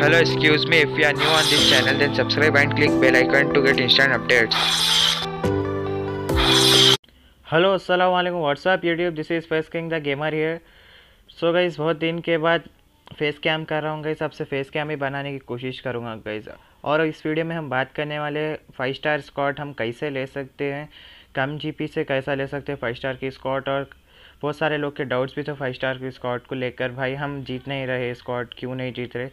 Hello, excuse me. If you are new on this channel, then subscribe and click bell icon to get instant updates. Hello, Assalamualaikum. What's up YouTube? This is Pes Kings the Gamer here. So guys, बहुत दिन के बाद face cam कर रहा हूँ guys. आपसे face cam ही बनाने की कोशिश करूँगा गाइस. और इस वीडियो में हम बात करने वाले 5 स्टार स्क्वाड हम कैसे ले सकते हैं, कम जीपी से कैसा ले सकते हैं 5 स्टार की स्क्वाड. और बहुत सारे लोग के डाउट्स भी थे 5 स्टार की स्क्वाड को लेकर, भाई हम जीत नहीं रहे स्क्वाड, क्यों नहीं जीत रहे,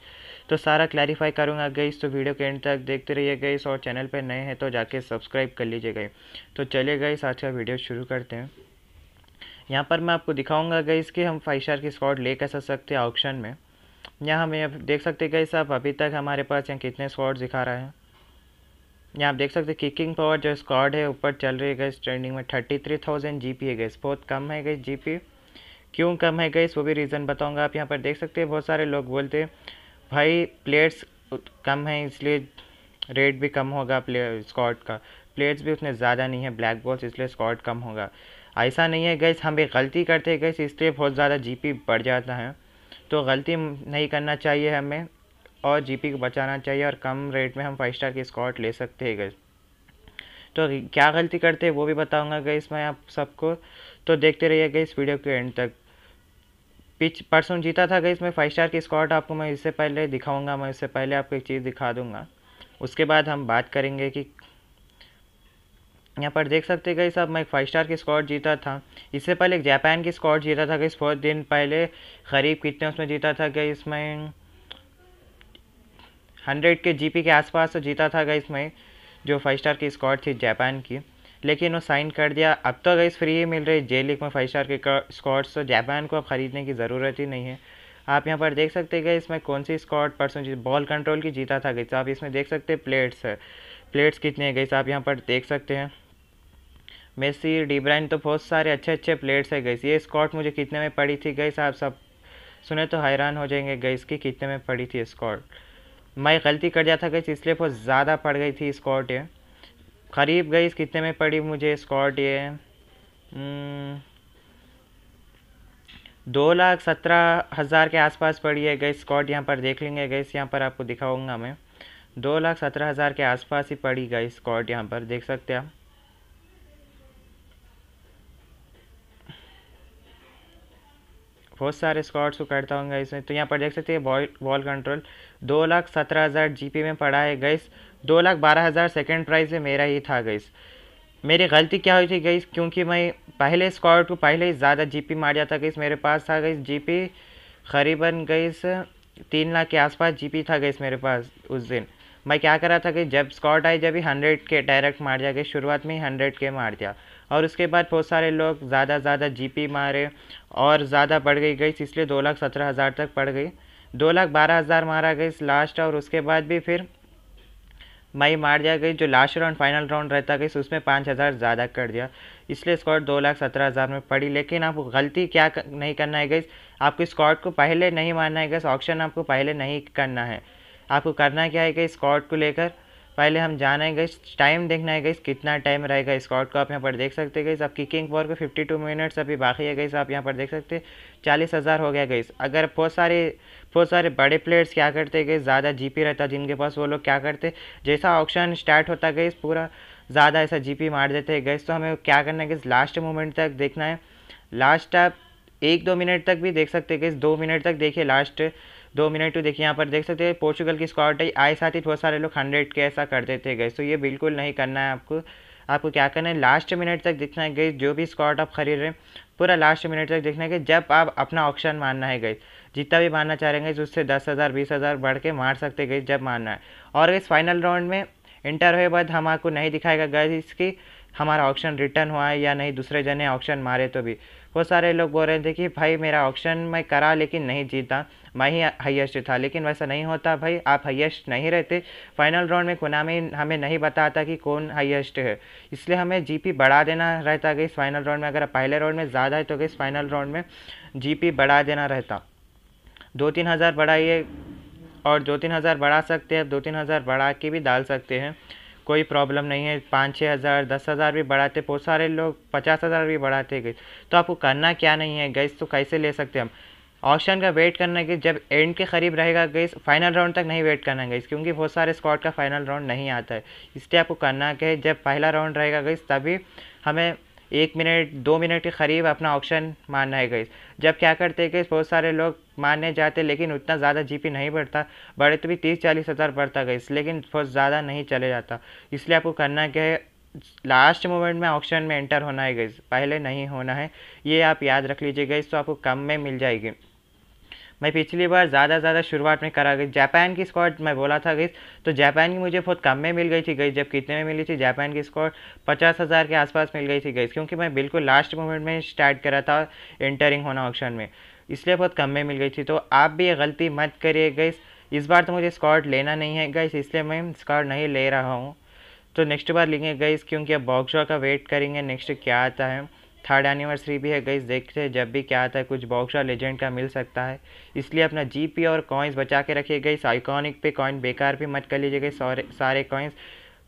तो सारा क्लैरिफाई करूँगा गाइस. तो वीडियो के एंड तक देखते रहिए गाइस. और चैनल पे नए हैं तो जाके सब्सक्राइब कर लीजिए गाइस. तो चलिए गाइस आज का वीडियो शुरू करते हैं. यहाँ पर मैं आपको दिखाऊँगा गाइस कि हम 5 स्टार की स्क्वाड ले कैसा सकते हैं ऑक्शन में. यहाँ हमें देख सकते गाइस आप अभी तक हमारे पास यहाँ कितने स्क्वाड दिखा रहा है. यहाँ आप देख सकते हैं किकिंग पावर जो स्क्वाड है ऊपर चल रही है गाइस ट्रेंडिंग में. 33,000 जीपी है गाइस, बहुत कम है गाइस जीपी. क्यों कम है गाइस वो भी रीज़न बताऊंगा. आप यहाँ पर देख सकते हैं बहुत सारे लोग बोलते हैं भाई प्लेयर्स कम हैं इसलिए रेट भी कम होगा प्लेयर स्क्वाड का, प्लेयर्स भी उतने ज़्यादा नहीं है, ब्लैक बॉल्स इसलिए स्क्वाड कम होगा. ऐसा नहीं है गाइस, हम एक गलती करते हैं गाइस इसलिए बहुत ज़्यादा जीपी बढ़ जाता है. तो गलती नहीं करना चाहिए हमें और जीपी को बचाना चाहिए और कम रेट में हम 5 स्टार की स्क्वाड ले सकते हैं गाइस. तो क्या गलती करते हैं वो भी बताऊंगा गाइस मैं आप सबको, तो देखते रहिए गाइस वीडियो के एंड तक. परसों जीता था गाइस मैं 5 स्टार की स्क्वाड, आपको मैं इससे पहले दिखाऊंगा. मैं इससे पहले आपको एक चीज़ दिखा दूंगा, उसके बाद हम बात करेंगे कि यहाँ पर देख सकते हैं गाइस आप मैं 5 स्टार की स्क्वाड जीता था. इससे पहले एक जापान की स्क्वाड जीता था गाइस बहुत दिन पहले, करीब कितने उसमें जीता था गाइस मैं 100 के जीपी के आसपास तो जीता था गाइस मैं, जो 5 स्टार की स्क्वाड थी जापान की, लेकिन वो साइन कर दिया. अब तो गाइस फ्री ही मिल रही जे लीग में 5 स्टार की स्क्वाड्स, तो जापान को अब ख़रीदने की ज़रूरत ही नहीं है. आप यहाँ पर देख सकते हैं गाइस मैं कौन सी स्क्वाड परसों बॉल कंट्रोल की जीता था गाइस. आप इसमें देख सकते हैं प्लेट्स है, प्लेट्स कितने हैं गाइस आप यहाँ पर देख सकते हैं. मेसी, डी ब्राइन, तो बहुत सारे अच्छे अच्छे प्लेट्स है गाइस. ये स्क्वाड मुझे कितने में पड़ी थी गाइस, आप सब सुने तो हैरान हो जाएंगे गाइस कि कितने में पड़ी थी स्क्वाड. मैं गलती कर दिया था गाइस इसलिए बहुत ज़्यादा पड़ गई थी स्क्वाड. ये करीब गाइस कितने में पड़ी मुझे स्क्वाड, ये 2,17,000 के आसपास पड़ी है गाइस स्क्वाड. यहाँ पर देख लेंगे गाइस, यहाँ पर आपको दिखाऊंगा मैं 2,17,000 के आसपास ही पड़ी गाइस स्क्वाड. यहाँ पर देख सकते हैं आप, बहुत सारे स्क्वाड्स को करता हूँ गाइस में. तो यहाँ पर देख सकते हैं बॉल कंट्रोल 2,17,000 जीपी में पड़ा है गाइस. 2,12,000 सेकेंड प्राइज़ में मेरा ही था गाइस. मेरी गलती क्या हुई थी गाइस, क्योंकि मैं पहले स्क्वाड को पहले ही ज़्यादा जीपी मार दिया था गाइस. मेरे पास था गाइस जीपी करीबन गाइस 3 लाख के आसपास जीपी था गाइस मेरे पास उस दिन. मैं क्या कर रहा था कि जब स्क्वाड आई जब ही 100 के डायरेक्ट मार दिया गया, शुरुआत में ही 100 के मार दिया. और उसके बाद बहुत सारे लोग ज़्यादा जीपी मारे और ज़्यादा बढ़ गई गई, इसलिए 2,17,000 तक पड़ गई. 2,12,000 मारा गई लास्ट. और उसके बाद भी फिर मैं मार दिया गई जो लास्ट राउंड फाइनल राउंड रहता गई उसमें 5,000 ज़्यादा कर दिया, इसलिए स्क्वाड 2,17,000 में पड़ी. लेकिन आपको गलती क्या नहीं करना है गई, आपको स्क्वाड को पहले नहीं मारना है गई, ऑक्शन आपको पहले नहीं करना है. आपको करना क्या है गई, स्क्वाड को लेकर पहले हम जाना है गाइस, टाइम देखना है गाइस कितना टाइम रहेगा स्क्वाड को. आप यहाँ पर देख सकते हैं गाइस आप किकिंग पावर को 52 मिनट्स अभी बाकी है गाइस. आप यहाँ पर देख सकते हैं 40,000 हो गया गाइस. अगर बहुत सारे बड़े प्लेयर्स क्या करते गाइस, ज़्यादा जीपी रहता जिनके पास, वो लोग क्या करते जैसा ऑक्शन स्टार्ट होता गाइस पूरा ज़्यादा ऐसा जीपी मार देते हैं गाइस. तो हमें क्या करना है गाइस, लास्ट मोमेंट तक देखना है. लास्ट आप 1-2 मिनट तक भी देख सकते हैं गाइस, 2 मिनट तक देखिए, लास्ट 2 मिनट तो देखिए. यहाँ पर देख सकते हैं पोर्चुगल की स्क्वाड है, आए साथ ही बहुत सारे लोग 100 के ऐसा कर देते हैं गाइस. तो ये बिल्कुल नहीं करना है आपको. आपको क्या करना है, लास्ट मिनट तक देखना है गाइस. जो भी स्क्वाड आप खरीद रहे हैं पूरा लास्ट मिनट तक देखना है कि जब आप अपना ऑक्शन मारना है गाइस, जितना भी मारना चाह रहे हैं उससे 10,000 20,000 बढ़ के मार सकते गाइस जब मारना है. और इस फाइनल राउंड में इंटर हुए बाद हमारे नहीं दिखाएगा गाइस इसकी हमारा ऑक्शन रिटर्न हुआ है या नहीं, दूसरे जने ऑक्शन मारे तो भी. बहुत सारे लोग बोल रहे थे कि भाई मेरा ऑक्शन मैं करा लेकिन नहीं जीता, मैं ही हाईएस्ट था, लेकिन वैसा नहीं होता भाई. आप हाईएस्ट नहीं रहते, फाइनल राउंड में कोनामी हमें नहीं बताता कि कौन हाईएस्ट है, इसलिए हमें जीपी बढ़ा देना रहता गाइस फाइनल राउंड में. अगर पहले राउंड में ज़्यादा है तो गाइस फाइनल राउंड में जीपी बढ़ा देना रहता. 2-3 हज़ार बढ़ाइए और 2-3 हज़ार बढ़ा सकते हैं, 2-3 हज़ार बढ़ा के भी डाल सकते हैं, कोई प्रॉब्लम नहीं है. 5-6 हज़ार 10,000 भी बढ़ाते, बहुत सारे लोग 50,000 भी बढ़ाते गाइस. तो आपको करना क्या नहीं है गाइस, तो कैसे ले सकते हम ऑक्शन का वेट करना है, जब एंड के करीब रहेगा गाइस, फाइनल राउंड तक नहीं वेट करना गाइस, क्योंकि बहुत सारे स्क्वाड का फाइनल राउंड नहीं आता है। इसलिए आपको करना है जब पहला राउंड रहेगा गाइस तभी हमें 1 मिनट 2 मिनट के करीब अपना ऑक्शन मारना है गाइस। जब क्या करते हैं गाइस, बहुत सारे लोग मारने जाते लेकिन उतना ज़्यादा जीपी नहीं बढ़ता, बढ़े तो भी 30-40 हज़ार बढ़ता गाइस, लेकिन बहुत ज़्यादा नहीं चले जाता। इसलिए आपको करना क्या है, लास्ट मोमेंट में ऑक्शन में एंटर होना है गाइस, पहले नहीं होना है, ये आप याद रख लीजिए गाइस, तो आपको कम में मिल जाएगी। मैं पिछली बार ज़्यादा शुरुआत में करा गई, जापान की स्क्वाड मैं बोला था गई, तो जापान की मुझे बहुत कम में मिल गई थी गई। जब कितने में मिली थी जापान की स्क्वाड, 50 हज़ार के आसपास मिल गई थी गई, क्योंकि मैं बिल्कुल लास्ट मोमेंट में स्टार्ट करा था एंटरिंग होना ऑक्शन में, इसलिए बहुत कम में मिल गई थी। तो आप भी ये गलती मत करिए गई। इस बार तो मुझे स्क्वाड लेना नहीं है गई, इसलिए मैं स्क्वाड नहीं ले रहा हूँ, तो नेक्स्ट बार लेंगे गई, क्योंकि अब बॉक्सर का वेट करेंगे नेक्स्ट क्या आता है। 3rd एनिवर्सरी भी है गई, देखते हैं जब भी क्या आता है, कुछ बॉक्सर लेजेंड का मिल सकता है। इसलिए अपना जीपी और कॉइन्स बचा के रखिए गई। आइकॉनिक पे कॉइन बेकार भी मत कर लीजिए गई सारे कॉइन्स,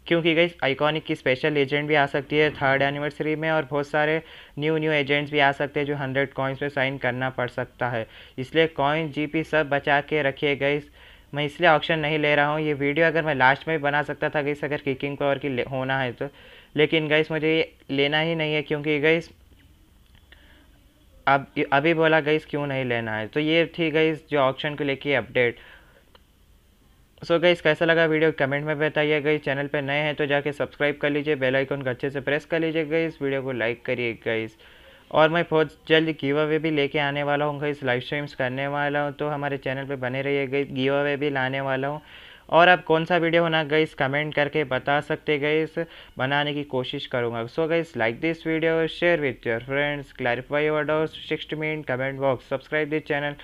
क्योंकि गई आइकॉनिक की स्पेशल एजेंट भी आ सकती है 3rd एनिवर्सरी में, और बहुत सारे न्यू एजेंट्स भी आ सकते हैं जो 100 कॉइन्स में साइन करना पड़ सकता है। इसलिए कॉइन जीपी सब बचा के रखिए गई। मैं इसलिए ऑक्शन नहीं ले रहा हूँ, ये वीडियो अगर मैं लास्ट में बना सकता था गई अगर किकिंग पावर की होना है तो, लेकिन गई मुझे लेना ही नहीं है, क्योंकि गई अब अभी बोला गाइस क्यों नहीं लेना है। तो ये थी गाइस जो ऑक्शन को लेके अपडेट। सो गाइस कैसा लगा वीडियो कमेंट में बताइए गाइस, चैनल पे नए हैं तो जाके सब्सक्राइब कर लीजिए, बेल आइकन को अच्छे से प्रेस कर लीजिए गाइस, वीडियो को लाइक करिए गाइस, और मैं बहुत जल्द गिव अवे भी लेके आने वाला हूँ गाइस, लाइव स्ट्रीम्स करने वाला हूँ, तो हमारे चैनल पर बने रहिए गाइस, गिव अवे भी लाने वाला हूँ। और आप कौन सा वीडियो होना गाइस कमेंट करके बता सकते गाइस, बनाने की कोशिश करूँगा। So guys like this video, share with your friends, clarify your doubts, text me in comment box, subscribe this channel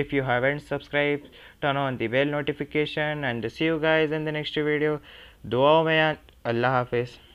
if you haven't subscribe, turn on the bell notification, and see you guys in the next video. दुआओं में अल्लाह हाफिज़।